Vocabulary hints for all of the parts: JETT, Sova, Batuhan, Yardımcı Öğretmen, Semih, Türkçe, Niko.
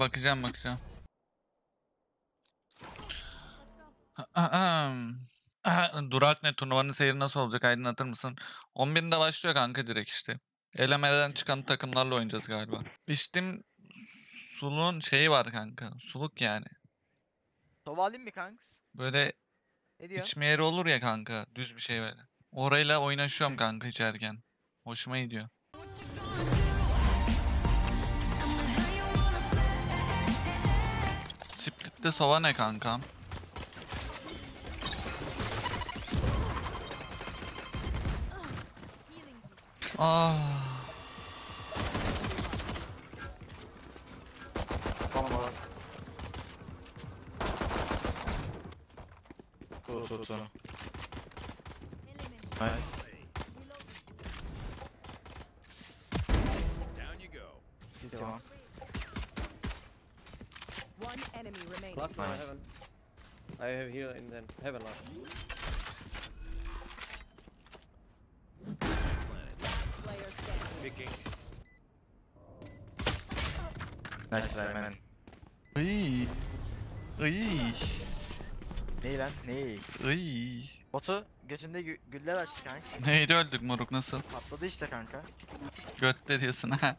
Bakacağım. Durak ne? Turnuvanın seyri nasıl olacak? Aydınlatır mısın? 11'inde başlıyor kanka direkt işte. Elemeden çıkan takımlarla oynayacağız galiba. İçtim sulun şeyi var kanka. Suluk yani. Sova alayım mı kanka? Böyle içme yeri olur ya kanka. Düz bir şey böyle. Orayla oynaşıyorum kanka içerken. Hoşuma gidiyor. Split'te sova ne kankam? Ah. Tamam. Tut. Nice. Tamam. One enemy remaining. Last night nice. I have here in the heaven last. Nice try man. Ney lan? Ney? Botu götünde güller açtı kanka. Neydi öldük moruk nasıl? Patladı işte kanka. Götte diyorsun ha.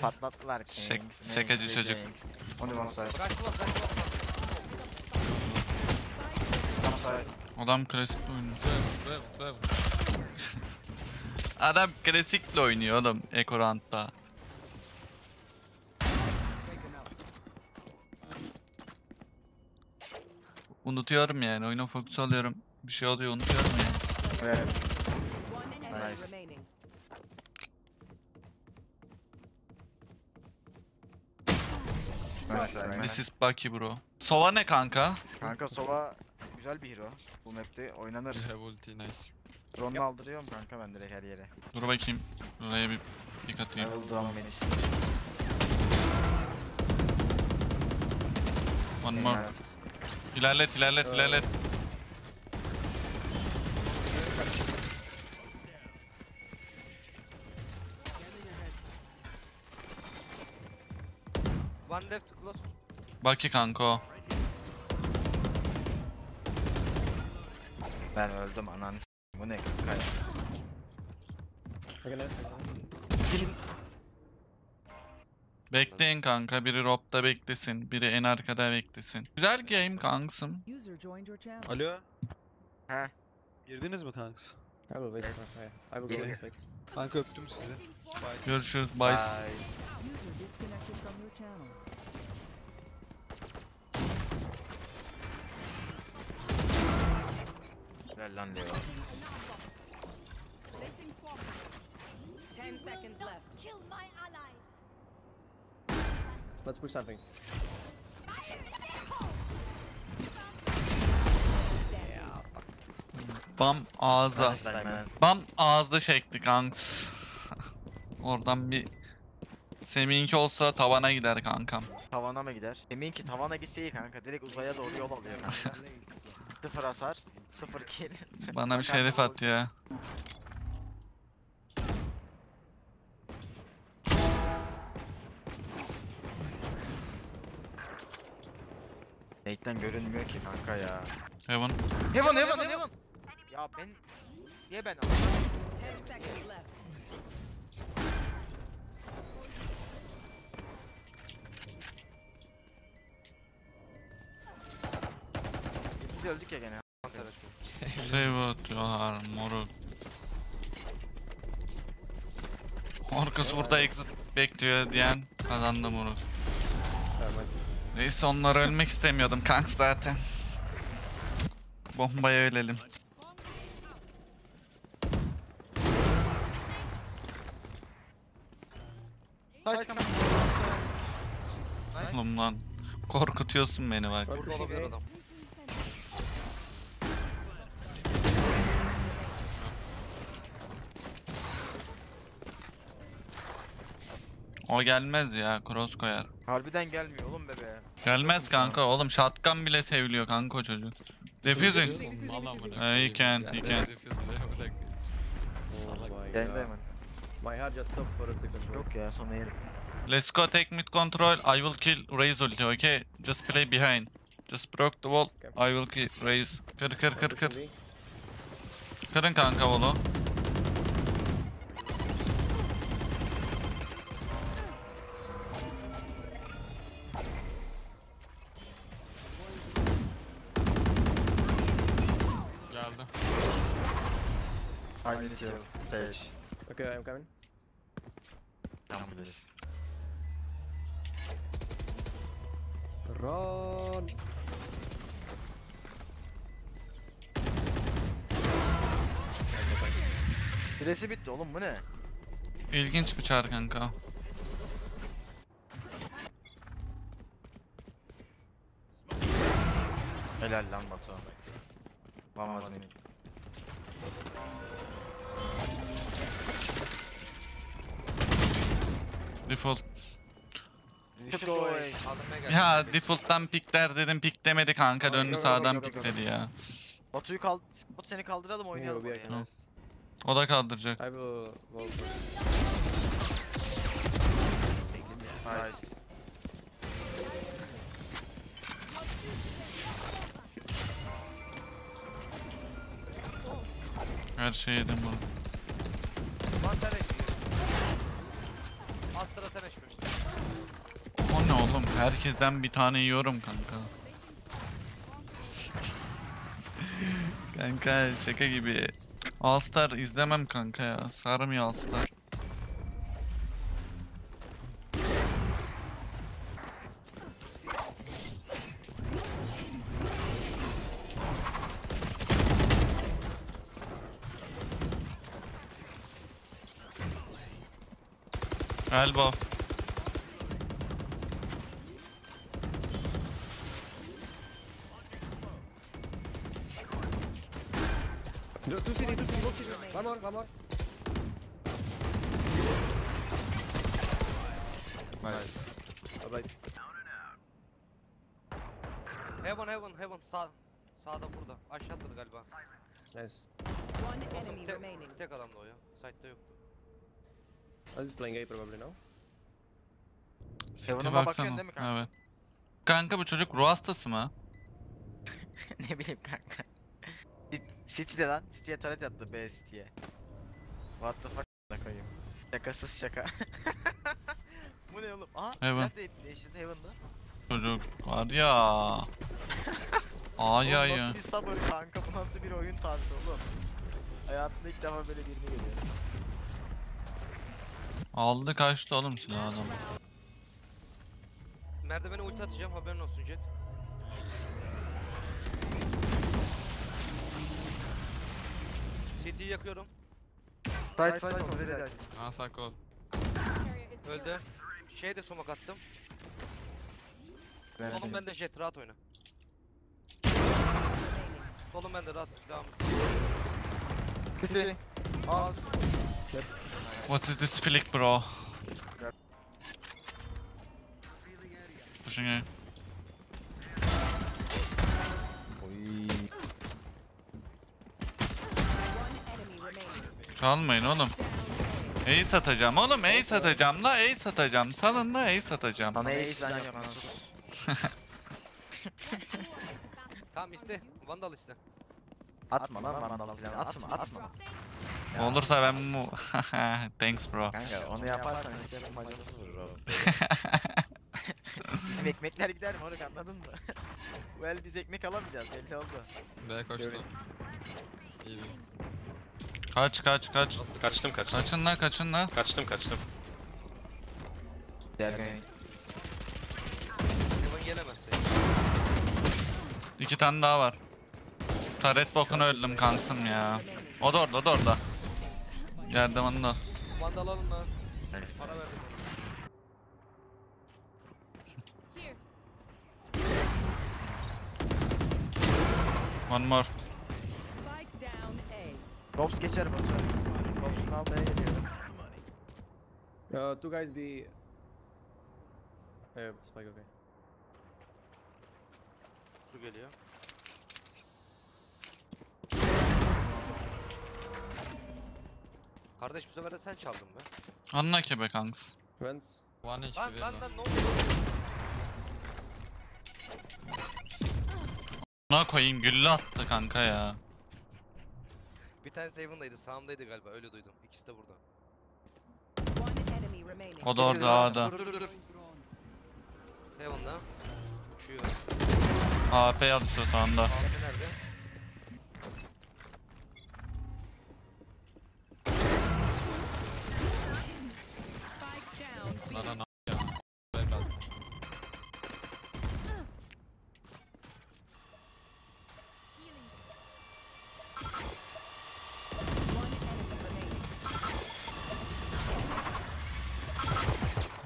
Patlattılar kanka. Şakacı çocuk. Onu masaya. Adam klasikle oynuyor. Adam klasikle oynuyor oğlum Ekorant'ta. Unutuyorum yani, oyuna fokus alıyorum. Bir şey oluyor, unutuyorum yani. Evet. Nice. Nice. This is Bucky bro. Sova ne kanka? Kanka Sova güzel bir hero. Bu map'te oynanır. Nice. Drone'u aldırıyorum kanka ben direkt her yere. Dur bakayım. Buraya bir pick atayım. One more. İlerlet. One left close. Baki kanko. Ben öldüm anan. Bu ne kanka? Bekleyin kanka, biri ropta beklesin, biri en arkada beklesin. Güzel game kanksım. Alo. He. Girdiniz mi kanks? Kanka öptüm sizi. Bye. Görüşürüz, bye. Güzel lan Leo. 10 seconds left. Let's push something. Bam ağızda çekti kanks. Oradan bir Semih'inki olsa tavana gider kankam. Tavana mı gider? Semih'inki tavana gitse iyi kanka, direkt uzaya doğru yol alıyor kanka. 0 hasar, 0 kill. Bana bir şeref at ya. Nate'den görünmüyor ki kanka ya. Heaven. Ya ben... Niye ben aldım? Biz öldük ya gene. Save atıyorlar moruk. Orkus burada exit bekliyor diyen kazandı moruk. Neyse, onları ölmek istemiyordum kanks zaten. Bombaya ölelim. Oğlum lan korkutuyorsun beni bak. O gelmez ya, cross koyar. Harbiden gelmiyor oğlum bebe. Gelmez kanka oğlum, shotgun bile seviliyor kanka o çocuk. Defusing. He can. Geldi hemen. My heart just stopped for a second. Yok ya, sonra yerim. Let's go take mid control. I will kill Raze ulti, okay? Just play behind. Just broke the wall. I will kill Raze. Kır. Kırın kanka wall'u. Geldi. Aynı şey. Seç. Okay, I'm coming. Tamam buradayız. Run. Süresi bitti oğlum, bu ne? İlginç bir çağrı kanka. Helal lan Batu. Vamaz mıyım? Default. Ya default'tan pikler dedim, piklemedi kanka, döndü sağdan pikledi ya. Batu'yu kaldır, Batu seni kaldıralım, oynayalım buraya. Yani. O da kaldıracak. Abi bu. Her şey yedim bunu. O ne oğlum? Herkesten bir tane yiyorum kanka. Kanka şaka gibi. Alstar izlemem kanka ya. Sarmıyor Alstar. Elbow. Two city. One more. Nice. Alright. Heaven. Sağda burada. Aşağı atladı galiba. Nice. Tek adamdı o ya. Side'da yoktu. Aziz playing A probably now. Seven'a bakıyorsun değil mi kanka? Evet. Kanka bu çocuk ruh hastası mı? Ne bileyim kanka. City'de lan. City'ye taret attı B City'ye. What the fuck da koyayım. Şakasız şaka. Bu ne oğlum? Aha sen de eşit Heaven'da. Çocuk var ya. Ay ay ay. Nasıl bir sabır kanka, bu nasıl bir oyun tarzı oğlum. Hayatımda ilk defa böyle birini görüyorum. Aldı kaçtı oğlum silahı adam. Merdivene ulti atacağım, haberin olsun Jet. CT'yi yakıyorum. Tight oraya. Aa saklı ol. Öldü. Şeye de somak attım. Solum bende Jet, rahat oyna. Solum bende, rahat devam. Bitti. Al. What is this flick, bro? Pushing A. Çalmayın oğlum. Ace satacağım oğlum, Ace satacağım la, Ace satacağım. Salın la, Ace satacağım. Bana Ace zannediyor bana. Tamam işte, Vandal işte. Atma lan Vandal falan, atma. Ya. Olursa ben mu... Thanks bro. Kanka onu yaparsan isterim bacımsız vurur oğlum. Bizim ekmekler gider mi oruk, anladın mı? Well biz ekmek alamayacağız, belli oldu. B koştu. İyi. Kaç. Kaçtım. Kaçın lan. Kaçtım. Derken. Yuvan gelemezse. 2 tane daha var. Taret bokunu öldüm kankasım ya. O da orada. Yerde vandal. Vandal alın lan. Para verdim. One more. Robs geçer bu sefer. Robs'un al B'ye geliyorum. Two guys be... Evet, spike okay. Su geliyor. Kardeş bu sefer de sen çaldın mı? Anla ki be kanks. Vents. Lan lan ne oldu? Ona koyayım gülle attı kanka ya. Bir tane save'ındaydı, sağımdaydı galiba, öyle duydum. İkisi de burada. O da orada, A'da. Heaven'da. Uçuyor. AP yatışıyor sağında. AP nerede?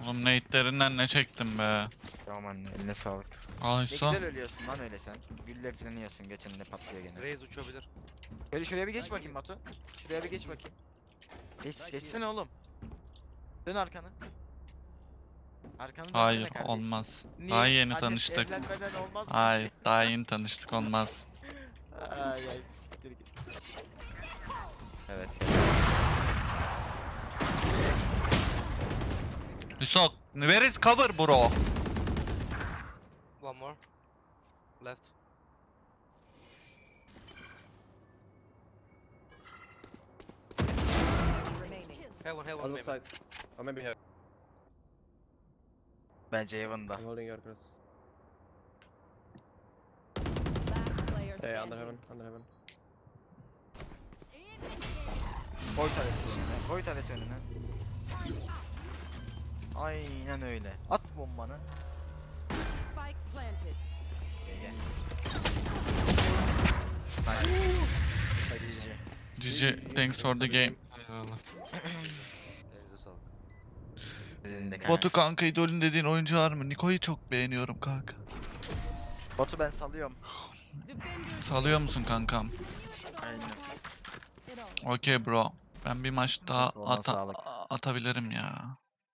Oğlum nate'lerinden ne çektim be. Tamam anne, eline sağlık. Ay, ne güzel ölüyorsun lan öyle sen. Gülle filan yiyorsun, geçen de patlıyor gene. Reis uçabilir. Şöyle şuraya bir geç bakayım Batu. Şuraya bir geç bakayım. Geçsene oğlum. Dön arkanı. Arkanı. Hayır olmaz. Niye? Daha yeni tanıştık. Hayır daha yeni tanıştık, olmaz. Ay ay siktir git. Evet. Hüsok, where is cover bro? One more. Left. Heaven, heaven, other side. Or maybe here. Bence heaven'da. I'm holding your cross. Hey, under heaven, under heaven. Koy taret önüne, koy taret önüne. Aynen öyle. At bombanı. GG, thanks for the game. Batu kanka idolün dediğin oyuncu var mı? Niko'yu çok beğeniyorum kanka. Batu ben salıyorum. Salıyor musun kankam? Aynen. Okay bro. Ben bir maç daha atabilirim ya.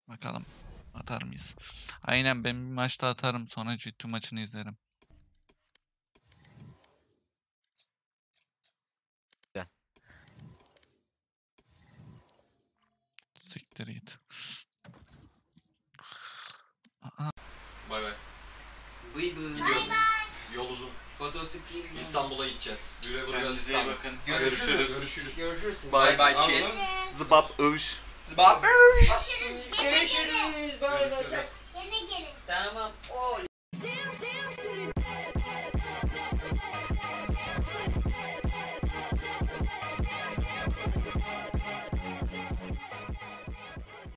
Bakalım atar mıyız? Aynen ben bir maçta atarım, sonra GT maçını izlerim. Gel. Siktir git. Bay bay. Bye bye. Yol uzun. İstanbul'a gideceğiz. Güle güle İstanbul'a bakın. Görüşürüz. Görüşürüz. Görüşürüz. Bay bay chat. Zıbap övüş. Baba. Görüşürüz. Görüşürüz. Bay bay. Yine gelin. Tamam. Oy.